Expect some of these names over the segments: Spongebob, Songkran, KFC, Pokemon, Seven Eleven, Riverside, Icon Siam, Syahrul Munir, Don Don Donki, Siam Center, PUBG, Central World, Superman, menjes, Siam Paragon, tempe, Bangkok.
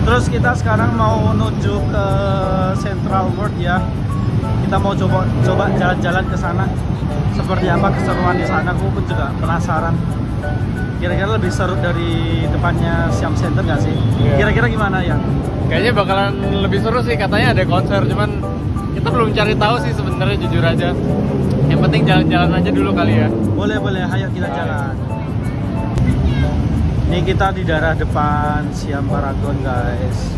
Terus kita sekarang mau menuju ke Central World ya. Kita mau coba jalan-jalan ke sana. Seperti apa keseruan di sana? Aku pun juga penasaran. Kira-kira lebih seru dari depannya Siam Center nggak sih? Kira-kira gimana ya? Kayaknya bakalan lebih seru sih. Katanya ada konser, cuman kita belum cari tahu sih sebenarnya, jujur aja. Yang penting jalan-jalan aja dulu kali ya. Boleh, ayo kita jalan. Ini kita di daerah depan Siam Paragon guys.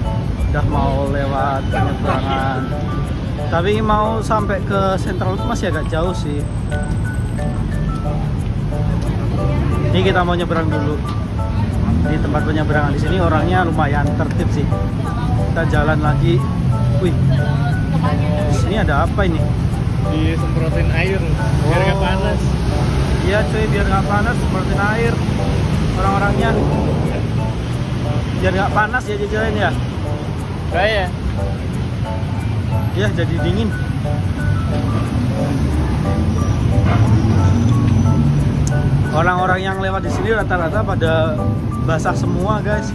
Udah mau lewat penyeberangan. Tapi mau sampai ke Central World masih agak jauh sih. Ini kita mau nyeberang dulu. Di tempat penyeberangan di sini orangnya lumayan tertib sih. Kita jalan lagi. Wih. Di sini ada apa ini? Disemprotin air. Oh. Biar nggak panas. Iya cuy, biar nggak panas semprotin air. Orang-orangnya biar nggak panas ya jalan ya. Kayak. Ya jadi dingin. Orang-orang yang lewat di sini rata-rata pada basah semua guys.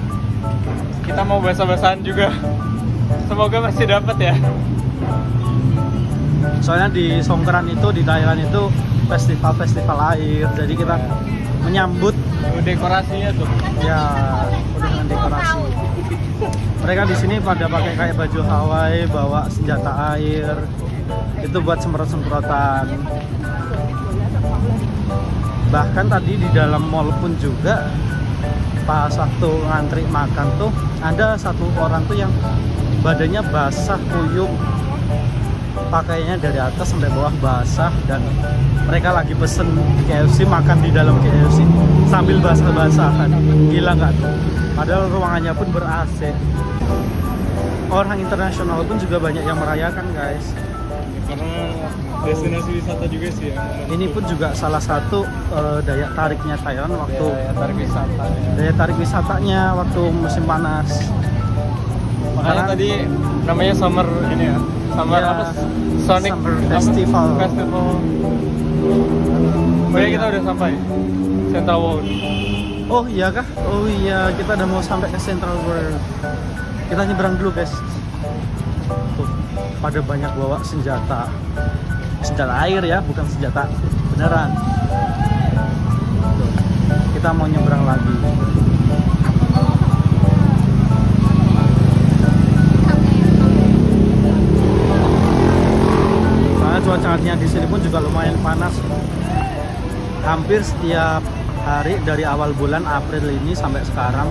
Kita mau basah-basahan juga. Semoga masih dapat ya. Soalnya di Songkran itu, di Thailand itu festival air. Jadi kita menyambut dekorasinya tuh. Ya, dengan dekorasi. Mereka di sini pada pakai kayak baju Hawaii, bawa senjata air. Itu buat semprot-semprotan. Bahkan tadi di dalam mall pun juga pas waktu ngantri makan tuh ada satu orang tuh yang badannya basah kuyup, pakainya dari atas sampai bawah basah, dan mereka lagi pesen KFC, makan di dalam KFC sambil basah-basahan. Gila nggak tuh? Padahal ruangannya pun ber-AC. Orang internasional pun juga banyak yang merayakan guys. Karena destinasi wisata juga sih ya. Ini pun juga salah satu daya tariknya Thailand waktu daya tarik wisatanya waktu musim panas. Makanya tadi namanya summer ini ya. Summer ya, apa? Sonic Festival. Kayaknya kita udah sampai Central World. Oh iya kah? Oh iya, kita udah mau sampai ke Central World. Kita nyebrang dulu guys. Tuh, pada banyak bawa senjata air ya, bukan senjata beneran. Tuh, kita mau nyebrang lagi. Karena cuacanya di sini pun juga lumayan panas. Hampir setiap hari dari awal bulan April ini sampai sekarang,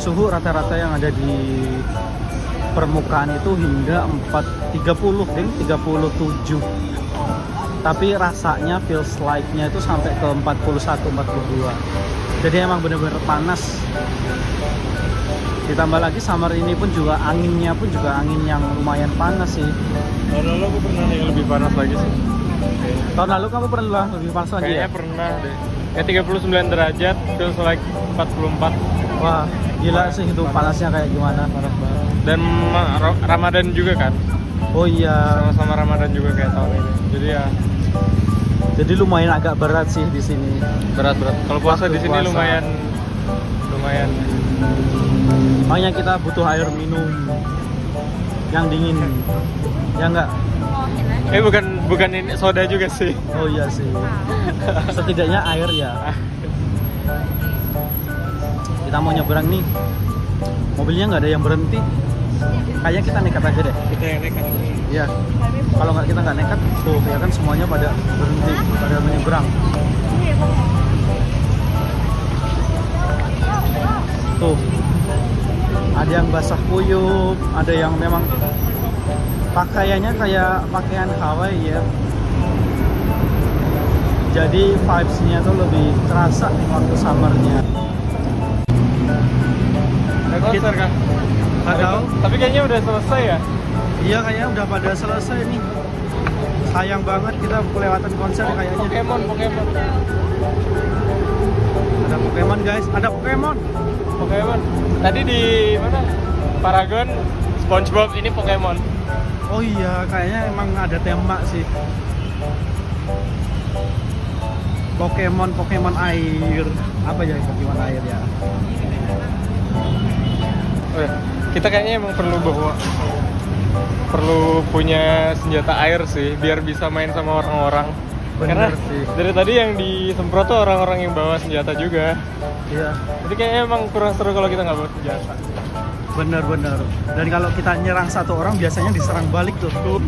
suhu rata-rata yang ada di permukaan itu hingga 37. Tapi rasanya feels like-nya itu sampai ke 41-42. Jadi emang bener-bener panas. Ditambah lagi summer ini pun juga anginnya pun juga angin yang lumayan panas sih. Tahun lalu aku pernah yang lebih panas lagi sih. Tahun lalu kamu pernah lebih panas lagi? Kayaknya ya? Pernah deh. Kayak 39 derajat, feels like 44. Wah, gila sih itu panasnya kayak gimana. Dan Ramadan juga kan? Oh iya. Sama-sama Ramadan juga kayak tahun ini. Jadi ya. Jadi lumayan agak berat sih di sini. Berat. Kalau puasa di sini lumayan. Makanya kita butuh air minum yang dingin. Ya enggak? Bukan ini soda juga sih. Oh iya sih. Setidaknya air ya. Kita mau nyebrang nih, mobilnya nggak ada yang berhenti. Kayaknya kita nekat aja deh. Kita yang nekat. Iya. Kalau kita nggak nekat, tuh ya kan semuanya pada berhenti, pada menyeberang. Tuh, ada yang basah kuyup, ada yang memang pakaiannya kayak pakaian Hawaii ya. Jadi vibes-nya tuh lebih terasa nih waktu summernya. Konser kan? Tapi kayaknya udah selesai ya? Iya kayaknya udah pada selesai nih. Sayang banget kita kelewatan konser kayaknya. Pokemon. Ada Pokemon guys, ada Pokemon. Tadi di mana? Paragon, Spongebob, ini Pokemon. Oh iya, kayaknya emang ada tema sih. Pokemon air. Apa ya Pokemon air ya? Oh ya. Kita kayaknya emang perlu punya senjata air sih, biar bisa main sama orang-orang. Karena sih, dari tadi yang disemprot tuh orang-orang yang bawa senjata juga. Iya. Jadi kayaknya emang kurang seru kalau kita nggak bawa senjata. Bener-bener. Dan kalau kita nyerang satu orang biasanya diserang balik tuh.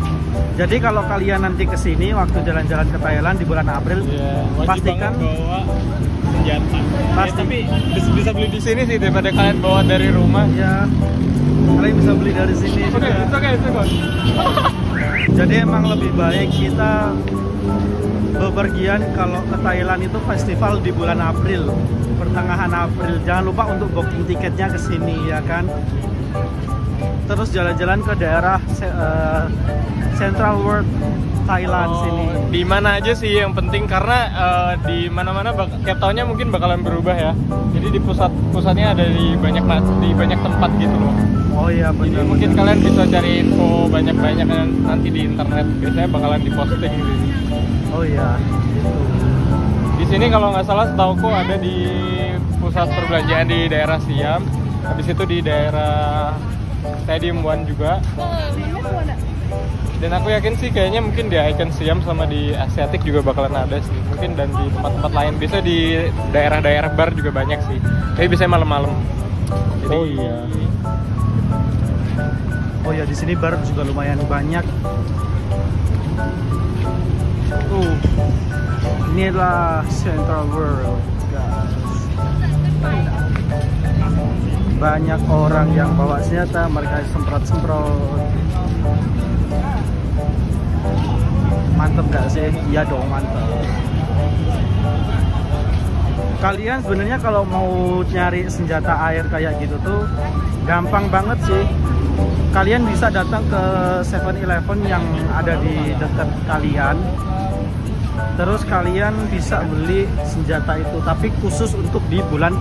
Jadi kalau kalian nanti kesini waktu jalan-jalan ke Thailand di bulan April, yeah, pastikan bawa senjata. Pasti. Ya, tapi bisa beli di sini sih daripada kalian bawa dari rumah. Ya. Kalian bisa beli dari sini. Oke, itu kayak itu kok. Jadi emang lebih baik kita bepergian kalau ke Thailand itu festival di bulan April, pertengahan April. Jangan lupa untuk booking tiketnya ke sini ya kan. Terus jalan-jalan ke daerah Central World Thailand sini. Di mana aja sih yang penting, karena di mana-mana ketonya mungkin bakalan berubah ya. Jadi di pusatnya ada di banyak tempat gitu loh. Oh iya, benar. Jadi mungkin kalian bisa cari info banyak-banyak nanti di internet, biasanya bakalan diposting gitu. Oh iya. Di sini kalau nggak salah setauku ada di pusat perbelanjaan di daerah Siam. Habis itu di daerah Stadium One juga. Dan aku yakin sih kayaknya mungkin di Icon Siam sama di Asiatic juga bakalan ada sih. Mungkin dan di tempat-tempat lain. Bisa di daerah-daerah bar juga banyak sih. Tapi bisa malam-malam. Oh iya. Oh ya, di sini bar juga lumayan banyak. Inilah Central World, guys. Banyak orang yang bawa senjata, mereka semprot-semprot. Mantep gak sih? Iya dong, mantep. Kalian sebenarnya kalau mau nyari senjata air kayak gitu tuh gampang banget sih. Kalian bisa datang ke 7-Eleven yang ada di dekat kalian. Terus kalian bisa beli senjata itu, tapi khusus untuk di bulan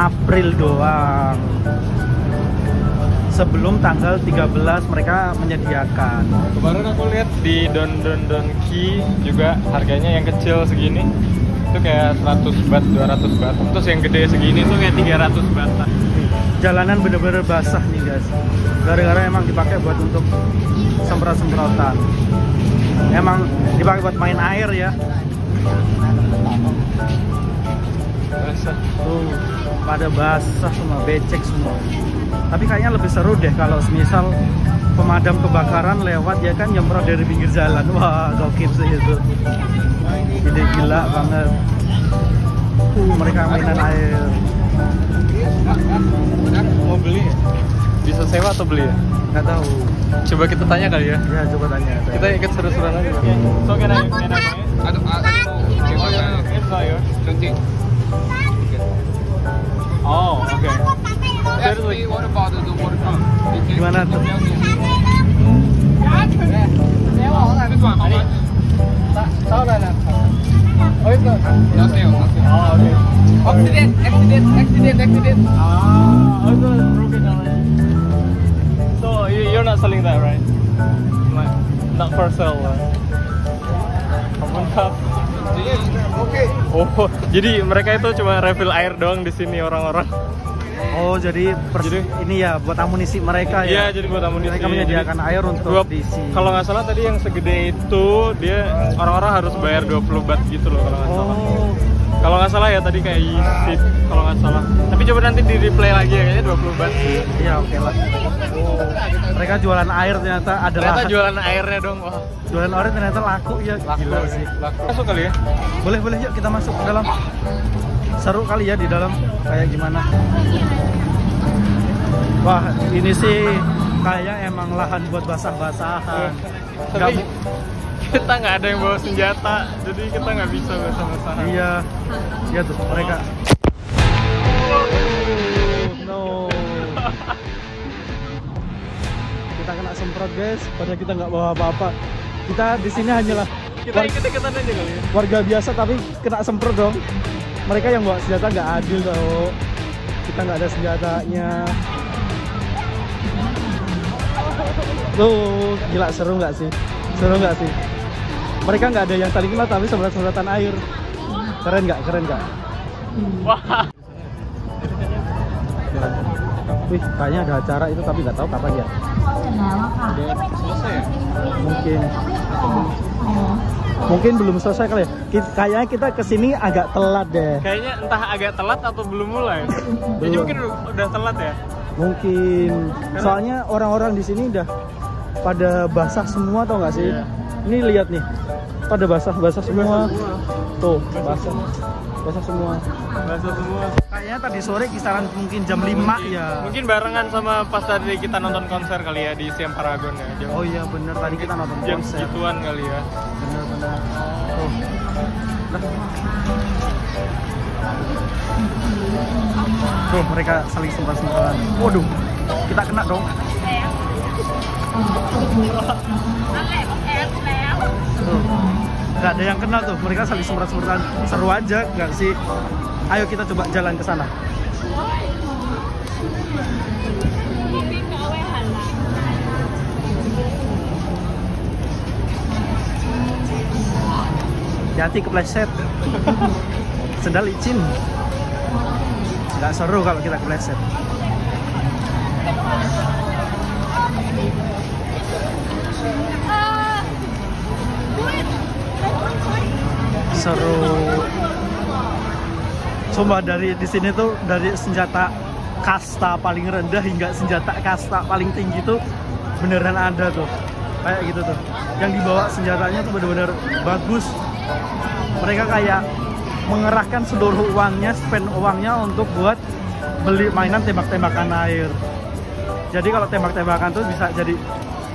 April doang. Sebelum tanggal 13 mereka menyediakan. Kemarin aku lihat di Don Don Donki juga harganya yang kecil segini itu kayak 100 bat, 200 bat. Terus yang gede segini tuh kayak 300 bat. Jalanan bener-bener basah nih guys, gara-gara emang dipakai buat untuk semprot-semprotan. Emang dipakai buat main air ya. Basah tuh, pada basah semua, becek semua. Tapi kayaknya lebih seru deh kalau misal pemadam kebakaran lewat ya kan, nyemprot dari pinggir jalan. Wah, gokil sih itu. Ide gila banget. Mereka mainan air. Mau beli? Bisa sewa atau beli ya? Nggak tahu. Coba kita tanya kali ya? Ya, coba tanya. Kita ikut seru-seruan aja. So, can I aduh, oh, oke. Seriously, what about the water pump? Gimana tuh? Accident. Ah, it's broken already. So you're not selling that, right? Not for sale. Okay. Oh, jadi mereka itu cuma refill air doang di sini orang-orang. Oh, jadi ini ya buat amunisi mereka ya. Iya, jadi buat amunisi. Mereka menyediakan air untuk diisi. Kalau nggak salah tadi yang segede itu dia orang-orang harus bayar 20 bat gitu loh kalau nggak salah. Kalau nggak salah ya tadi kayak tip kalau nggak salah. Tapi coba nanti di replay lagi ya, kayaknya 20 bat. Iya, oke lah. Mereka jualan air ternyata adalah. Ternyata jualan airnya dong. Wah. Jualan air ternyata laku ya. Gila sih. Laku. Masuk kali ya? Boleh, yuk kita masuk ke dalam. Seru kali ya di dalam kayak gimana. Wah, ini sih kayak emang lahan buat basah-basahan. Tapi kita nggak ada yang bawa senjata, jadi kita nggak bisa basah-basahan. Iya tuh mereka. No, kita kena semprot guys, padahal kita nggak bawa apa-apa. Kita di sini hanyalah kita aja kali ya. Warga biasa tapi kena semprot dong. Mereka yang bawa senjata nggak adil tau. Kita nggak ada senjatanya. Tuh, gila seru nggak sih? Mereka nggak ada yang saling kenal tapi semprot-semprotan air. Keren nggak? Wah. Wih, kayaknya ada acara itu tapi nggak tahu kapan ya. Mungkin belum selesai kali ya. Kayaknya kita kesini agak telat deh. Kayaknya entah agak telat atau belum mulai. Jadi mungkin udah telat ya. Mungkin. Soalnya orang-orang di sini udah pada basah semua, tau nggak sih? Yeah. Ini lihat nih, pada basah semua. Tuh, basah semua. Kayaknya tadi sore kisaran mungkin jam 5 ya. Mungkin barengan sama pas tadi kita nonton konser kali ya di Siam Paragon ya. Jam, oh iya bener, tadi kita nonton jam konser. Jam segituan kali ya. Bener. Oh. Tuh, mereka saling sumpah-sumpahan. Waduh, kita kena dong. Gak ada yang kenal tuh, mereka saling semprot-semprotan. Seru aja gak sih? Ayo kita coba jalan ke sana. Hati-hati kepleset. Sendal licin. Gak seru kalau kita kepleset. Seru. Sumpah dari di sini tuh dari senjata kasta paling rendah hingga senjata kasta paling tinggi tuh beneran ada tuh. Kayak gitu tuh. Yang dibawa senjatanya tuh bener-bener bagus. Mereka kayak mengerahkan seluruh uangnya, spend uangnya untuk buat beli mainan tembak-tembakan air. Jadi kalau tembak-tembakan tuh bisa jadi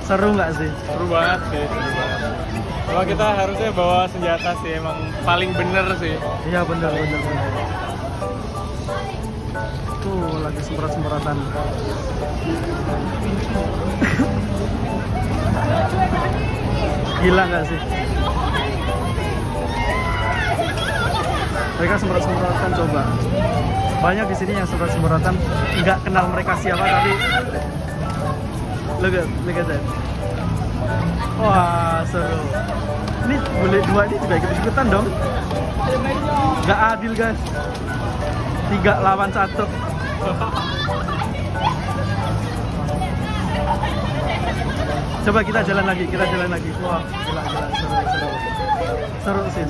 seru nggak sih? Seru banget sih. Kalau kita harusnya bawa senjata sih, emang paling bener sih. Iya bener. Tuh lagi semprot-semprotan. Gila nggak sih? Mereka semprot-semprotan, coba. Banyak di sini yang semprot-semprotan, nggak kenal mereka siapa tapi. Lihat deh. Wah seru. Ini boleh dua ini juga ikut-ikutan dong. Gak adil guys. 3 lawan 1. Coba kita jalan lagi. Wah gila seru. Seru sih.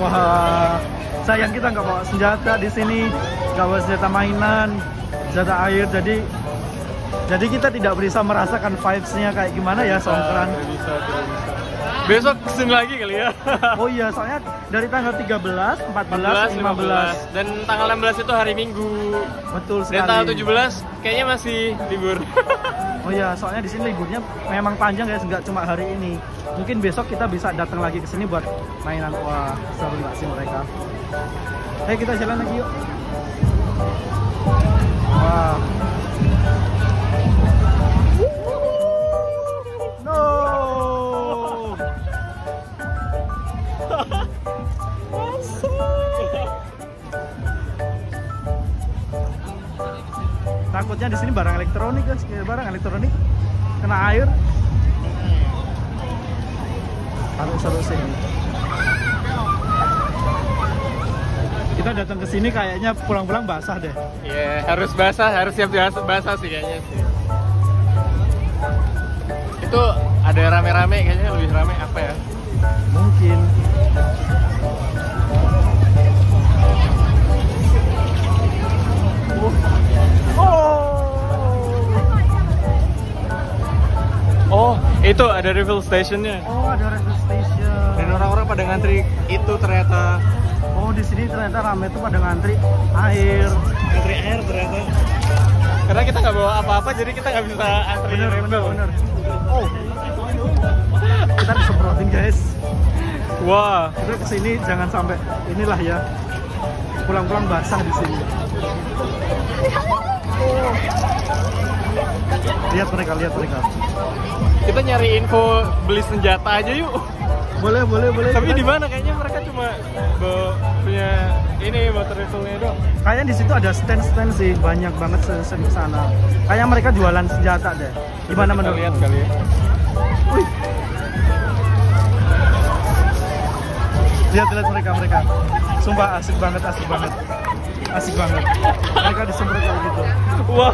Wah sayang kita nggak bawa senjata di sini. Gak bawa senjata mainan, senjata air, jadi kita tidak bisa merasakan vibes-nya kayak gimana ya Songkran. Bisa. Besok kesini lagi kali ya. Oh iya, soalnya dari tanggal 13, 14, 15. Dan tanggal 16 itu hari Minggu. Betul sekali. Dan tanggal 17 kayaknya masih libur. Oh iya, soalnya di sini liburnya memang panjang ya, nggak cuma hari ini. Mungkin besok kita bisa datang lagi ke sini buat mainan. Wah, seru nggak sih mereka? Ayo kita jalan lagi yuk. Wah. No. Takutnya di sini barang elektronik guys, kena air. Seru sih. Kita datang ke sini kayaknya pulang-pulang basah deh. Iya, yeah, harus basah, harus siap basah sih kayaknya sih. Itu ada rame-rame, kayaknya lebih rame apa ya? Mungkin. Oh, itu ada refill stationnya. Oh, ada refill station. Dan orang-orang pada ngantri itu ternyata. Oh, di sini ternyata rame tuh pada ngantri air ternyata. Karena kita nggak bawa apa-apa, jadi kita nggak bisa antri. Bener. Oh, kita disemprotin guys. Wah, kita kesini jangan sampai inilah ya. Pulang-pulang basah di sini. Oh. Lihat mereka. Kita nyari info beli senjata aja yuk. Boleh. Tapi di mana kayaknya mereka cuma punya ini motor rifle-nya doang. Kayaknya di situ ada stand sih, banyak banget stand ke sana. Kayaknya mereka jualan senjata deh. Gimana menurut? Lihat kali ya. Wih. lihat mereka sumpah asik banget mereka disemprot kayak gitu. Wow,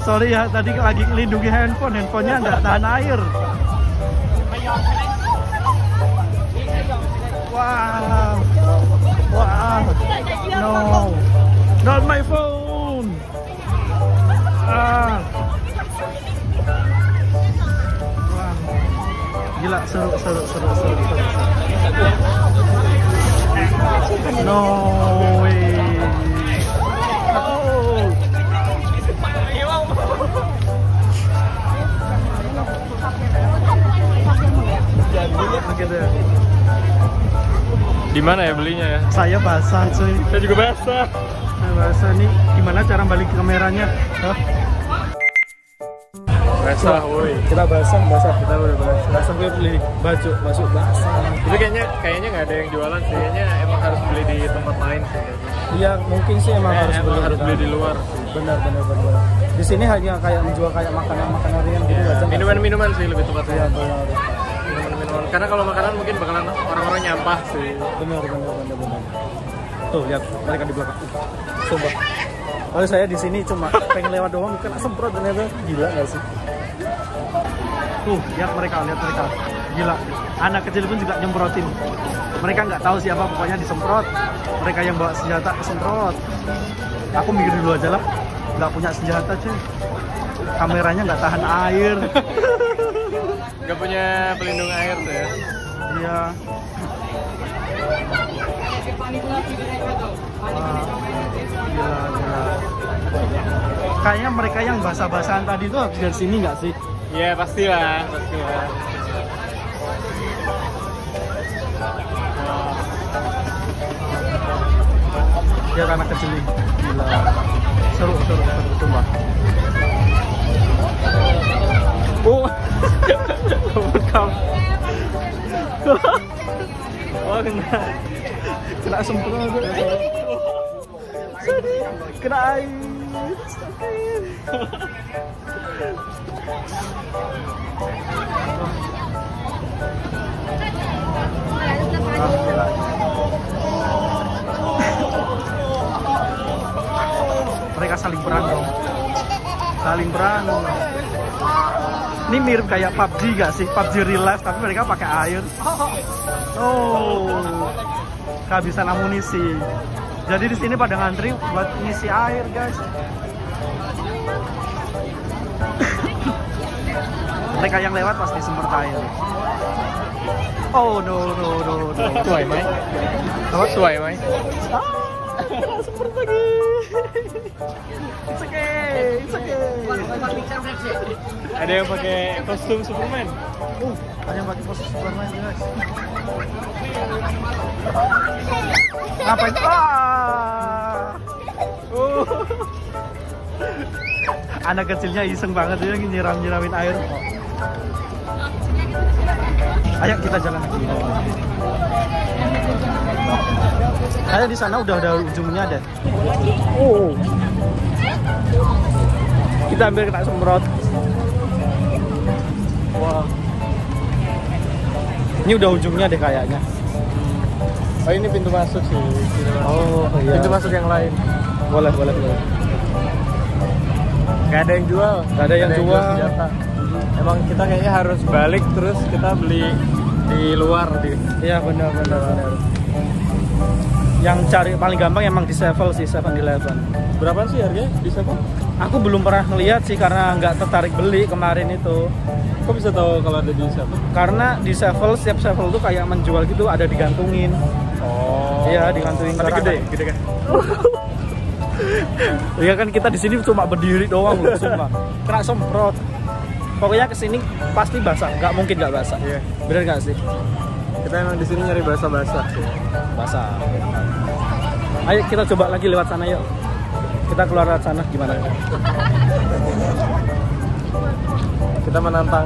sorry ya tadi lagi melindungi handphonenya nggak tahan air. Wow, no, not my phone. Gila, seru. No way. Oh. Di mana ya belinya ya? Saya basah cuy. Saya juga basah. Nih, gimana cara balik kameranya? Hah? Basah, woi. Kita basah gue beli baju, masuk basah. Itu kayaknya nggak ada yang jualan sih. Kayaknya emang harus beli di tempat lain sih. Iya, mungkin sih emang harus beli di luar. Benar. Di sini hanya kayak menjual kayak makanan ringan gitu aja. Minuman-minuman sih lebih tepatnya. Iya, benar. Minuman-minuman. Karena kalau makanan mungkin bakalan orang-orang nyampah sih. Benar. Tuh, lihat mereka di belakang. Sumpah. Kalau saya di sini cuma pengen lewat doang, kena semprot ternyata. Gila nggak sih? Tuh, lihat mereka. Gila, anak kecil pun juga nyemprotin. Mereka nggak tahu siapa, pokoknya disemprot. Mereka yang bawa senjata kesemprot. Aku mikir dulu aja lah, nggak punya senjata cuy. Kameranya nggak tahan air. Nggak punya pelindung air tuh ya? Iya. Gila. Kayaknya mereka yang basah-basahan tadi tuh habis dari sini nggak sih? Iya, pastilah. Ya anak kecil nih. Gila. Seru sumpah. Oh. Oh, kena semprot. Sedih, kena air. Mereka saling perang. Ini mirip kayak PUBG gak sih? PUBG real life tapi mereka pakai air. Oh, kehabisan amunisi. Jadi di sini pada ngantri buat ngisi air, guys. Mereka yang lewat pasti semprot air. Oh no. Suai mai. Semprot lagi. It's okay. Ada yang pakai kostum Superman. Guys. Apa itu? Anak kecilnya iseng banget dia nyiram-nyiramin air. Ayo kita jalan lagi. Ada di sana udah ujungnya ada. Oh. Kita ambil kita semprot. Wah. Wow. Ini udah ujungnya deh kayaknya. Oh, ini pintu masuk sih. Oh, iya. Pintu masuk yang lain. Boleh. Gak ada yang jual. Senjata. Emang kita kayaknya harus balik terus kita beli di luar deh. Iya, benar. Yang cari paling gampang emang di Seven Eleven. Berapa sih harganya di Seven? Aku belum pernah ngeliat sih karena nggak tertarik beli kemarin itu. Kok bisa tahu kalau ada di Seven? Karena di Seven setiap Seven tuh kayak menjual gitu ada digantungin. Oh. Iya, digantungin. Tapi gede kan? Iya kan kita di sini cuma berdiri doang loh, sumpah. Kena semprot. Pokoknya kesini pasti basah, nggak mungkin nggak basah. Iya. Bener nggak sih? Kita emang di sini nyari basah. Ayo kita coba lagi lewat sana yuk. Kita keluar lewat sana gimana? Kita menantang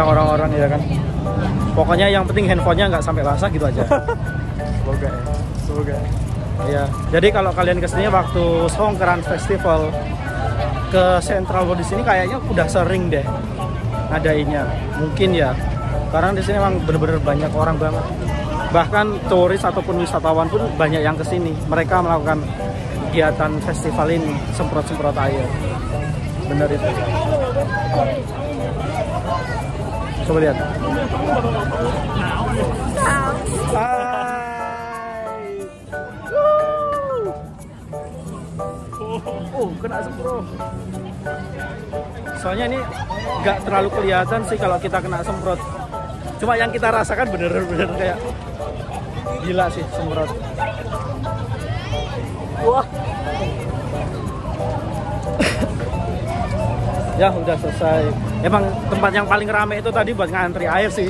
orang-orang ya kan. Pokoknya yang penting handphonenya nggak sampai basah gitu aja. Semoga. Iya. Jadi kalau kalian kesini waktu Songkran Festival ke Central World di sini kayaknya udah sering deh adainya. Mungkin ya. Karena di sini memang benar-benar banyak orang banget. Bahkan turis ataupun wisatawan pun banyak yang kesini. Mereka melakukan kegiatan festival ini, semprot-semprot air. Bener itu. Coba lihat. Kena asap bro. Soalnya ini nggak terlalu kelihatan sih kalau kita kena semprot. Cuma yang kita rasakan bener-bener kayak gila sih semprot. Wah. Ya udah selesai. Emang tempat yang paling rame itu tadi buat ngantri air sih.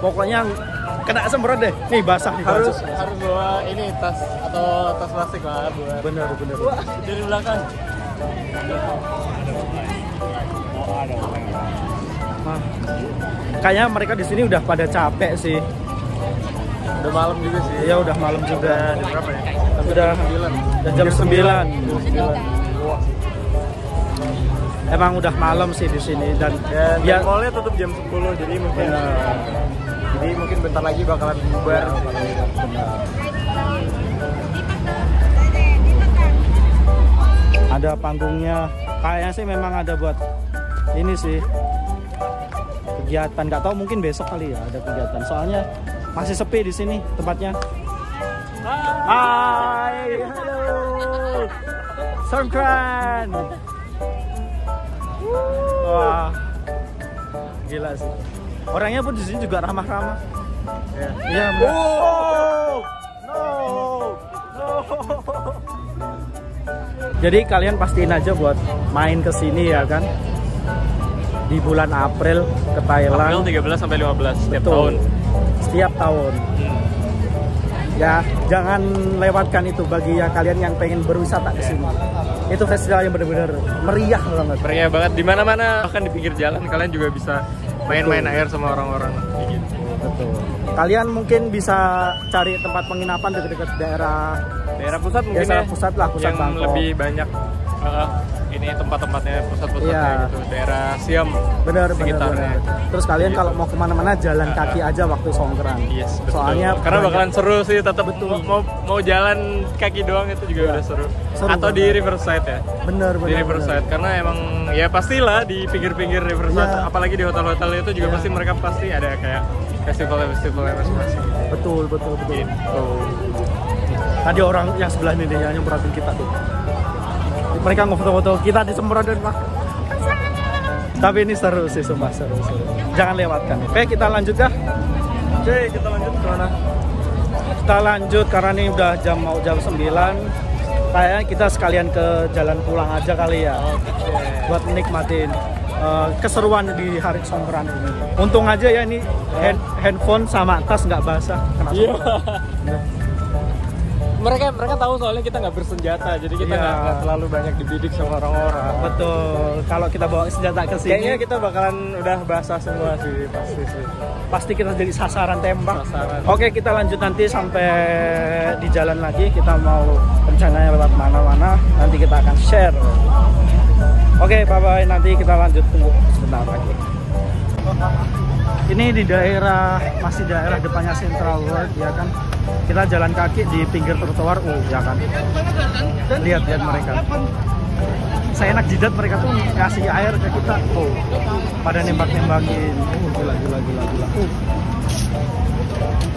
Pokoknya kena semprot deh, nih basah nih. Harus bawa ini tas atau tas plastik lah buat. Bener. Wah, dari belakang. Nah, kayaknya mereka di sini udah pada capek sih. Udah malam juga sih. Iya udah malam juga. Jam berapa ya? Udah jam 9. Emang udah malam sih di sini dan ya mallnya tutup jam 10 jadi mungkin. Jadi mungkin bentar lagi bakalan bubar. Ada panggungnya. Kayaknya sih memang ada buat ini sih kegiatan. Nggak tahu mungkin besok kali ya ada kegiatan. Soalnya masih sepi di sini tempatnya. Hai, halo, Songkran. Wah, gila sih. Orangnya pun di sini juga ramah-ramah. Ya. Iya. Wow. No. Jadi kalian pastiin aja buat main ke sini ya kan. Di bulan April ke Thailand. April 13 sampai 15 setiap tahun. Setiap tahun. Ya, jangan lewatkan itu bagi ya kalian yang pengen berwisata ke sini. Itu festival yang benar-benar meriah banget. Meriah banget di mana-mana, bahkan di pinggir jalan kalian juga bisa main-main air sama orang-orang gitu. Betul. Kalian mungkin bisa cari tempat penginapan dekat-dekat daerah pusat mungkin. Daerah pusat lah, pusat yang Bangkok. Lebih banyak ini tempat-tempatnya pusat-pusatnya gitu, daerah Siam. Benar. Terus kalian kalau mau kemana-mana jalan kaki aja waktu Songkran. Yes, betul. Soalnya karena bakalan seru sih tetap. Betul. Mau jalan kaki doang itu juga udah seru. Atau di Riverside ya. Benar. Di Riverside karena emang ya pastilah di pinggir-pinggir Riverside apalagi di hotel-hotel itu juga pasti mereka pasti ada kayak festival masing-masing. Betul. Gitu. Tadi orang yang sebelah ini dia yang perhatiin kita tuh. Mereka ngofoto-foto kita disemprotin pak. Tapi ini seru sih, sumpah seru. Jangan lewatkan. Oke, kita lanjut ya. Oke, kita lanjut ke mana? Kita lanjut karena ini udah mau jam 9. Kayaknya kita sekalian ke jalan pulang aja kali ya. Buat menikmatin keseruan di hari Songkran ini. Untung aja ya ini handphone sama tas nggak basah. Iya. Mereka tahu soalnya kita nggak bersenjata, jadi kita nggak terlalu banyak dibidik sama orang-orang. Betul. Kalau kita bawa senjata ke sini, kayaknya kita bakalan udah basah semua sih, pasti. Pasti kita jadi sasaran tembak. Oke, kita lanjut nanti sampai di jalan lagi. Kita mau rencananya lewat mana-mana. Nanti kita akan share. Oke, bye-bye. Nanti kita lanjut tunggu sebentar lagi. Ini di daerah masih depannya Central World ya kan. Kita jalan kaki di pinggir trotoar ya kan. Lihat mereka. Seenak jidat mereka tuh ngasih air ke kita. Pada nembak-nembakin. Gila.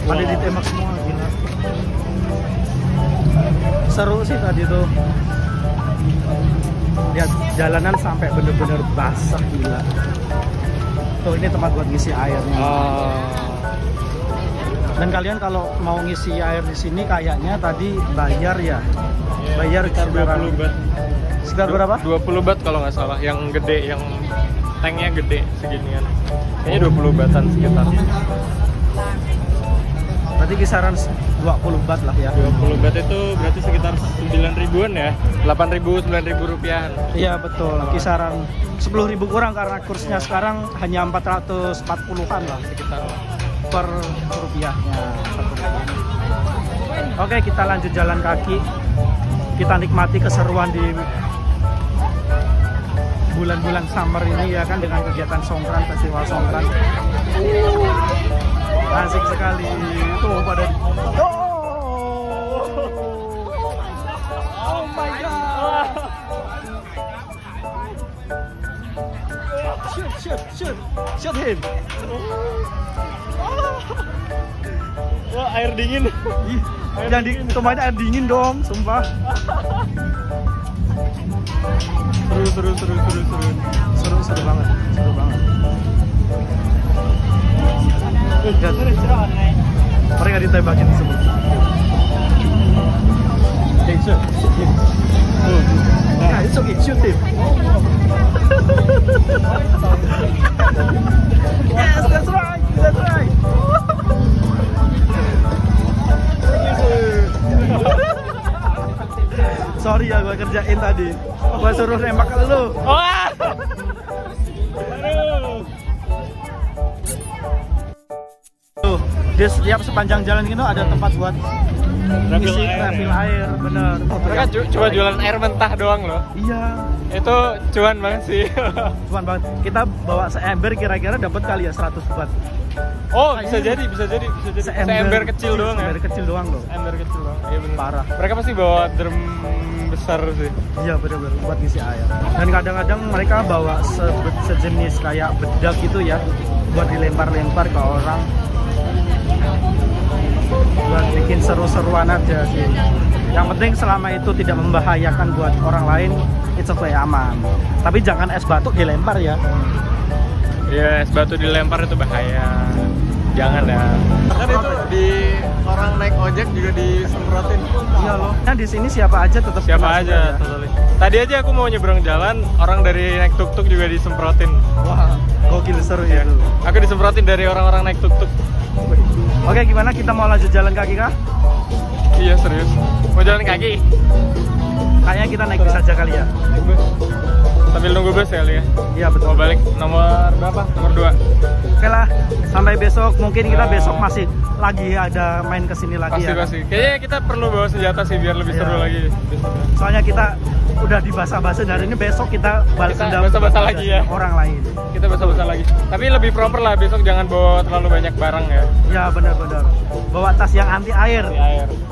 Pada ditembak semua gila. Seru sih tadi tuh. Lihat jalanan sampai bener-bener basah gila. Tuh ini tempat buat ngisi airnya. Dan kalian kalau mau ngisi air di sini kayaknya tadi bayar ya. Bayar sekitar berapa? 20 baht kalau nggak salah. Yang gede, yang tanknya gede seginian. Kayaknya 20 batan sekitar. Berarti kisaran 20 baht lah ya. 20 baht itu berarti sekitar 9 ribuan ya. 8.000-9.000 rupiah. Iya betul. Kisaran 10.000 kurang karena kursnya sekarang hanya 440-an lah sekitar per rupiahnya. Oke, kita lanjut jalan kaki. Kita nikmati keseruan di bulan-bulan summer ini ya kan, dengan kegiatan Songkran, festival Songkran. Asik sekali. Tuh pada Oh my god. Shoot him. Wah, air dingin. Jangan ditumpahin air dingin dong, sumpah. Seru banget. Mereka ditembakin disebut. Shoot him. Yes, that's right. Sorry ya, gue kerjain tadi. Gue suruh nembak lu. Tuh, di setiap sepanjang jalan itu ada tempat buat ngisi refill air, bener. Mereka cuma jualan air mentah doang loh. Iya. Itu cuan banget sih. Cuan banget. Kita bawa seember kira-kira dapat kali ya 100 buat. Oh, bisa jadi. Seember kecil doang ya. Seember kecil doang. Iya benar. Parah. Mereka pasti bawa drum besar sih. Iya benar-benar buat ngisi air. Dan kadang-kadang mereka bawa sejenis kayak bedak gitu ya, buat dilempar-lempar ke orang. Buat bikin seru-seruan aja sih. Yang penting selama itu tidak membahayakan buat orang lain, it's okay, aman. Tapi jangan es batu dilempar ya. Iya, es batu dilempar itu bahaya. Jangan ya. Kan itu di orang naik ojek juga disemprotin. Iya loh. Nah di sini siapa aja tetap siapa aja. Totally. Tadi aja aku mau nyebrang jalan, orang dari naik tuk-tuk juga disemprotin. Wah, gokil seru ya. Itu. Aku disemprotin dari orang-orang naik tuk-tuk. Oke, gimana kita mau lanjut jalan kaki kah? Iya serius. Mau jalan kaki? Kayaknya kita naik bis aja kali ya. Naik bus. Sambil nunggu bus ya, Li. Iya betul. Mau balik nomor berapa? Nomor 2. Oke lah. Sampai besok. Mungkin kita besok masih lagi ada main kesini lagi ya. Pasti. Kayaknya kita perlu bawa senjata sih biar lebih seru lagi. Soalnya kita udah dibasa-basa dari ini, besok kita balas dendam lagi ya. Orang lain. Kita basa-basa lagi. Tapi lebih proper lah besok, jangan bawa terlalu banyak barang ya. Iya benar-benar. Bawa tas yang anti air.